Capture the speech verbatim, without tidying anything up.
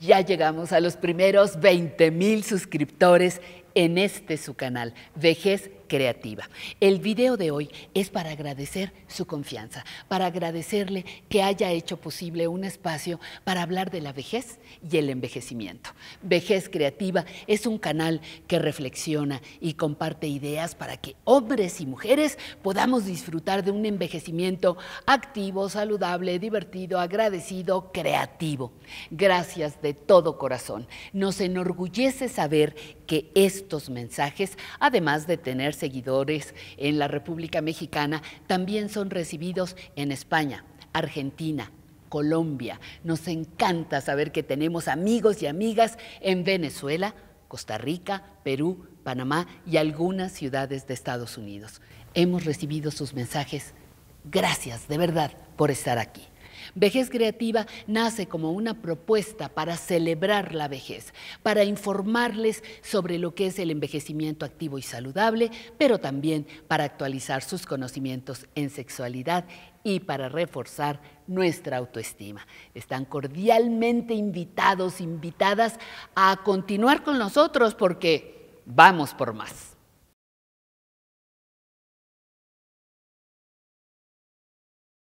Ya llegamos a los primeros veinte mil suscriptores en este su canal, Vejez Creativa. El video de hoy es para agradecer su confianza, para agradecerle que haya hecho posible un espacio para hablar de la vejez y el envejecimiento. Vejez Creativa es un canal que reflexiona y comparte ideas para que hombres y mujeres podamos disfrutar de un envejecimiento activo, saludable, divertido, agradecido, creativo. Gracias de todo corazón. Nos enorgullece saber que estos mensajes, además de tener seguidores en la República Mexicana, también son recibidos en España, Argentina, Colombia. Nos encanta saber que tenemos amigos y amigas en Venezuela, Costa Rica, Perú, Panamá y algunas ciudades de Estados Unidos. Hemos recibido sus mensajes. Gracias, de verdad, por estar aquí. Vejez Creativa nace como una propuesta para celebrar la vejez, para informarles sobre lo que es el envejecimiento activo y saludable, pero también para actualizar sus conocimientos en sexualidad y para reforzar nuestra autoestima. Están cordialmente invitados, invitadas a continuar con nosotros porque vamos por más.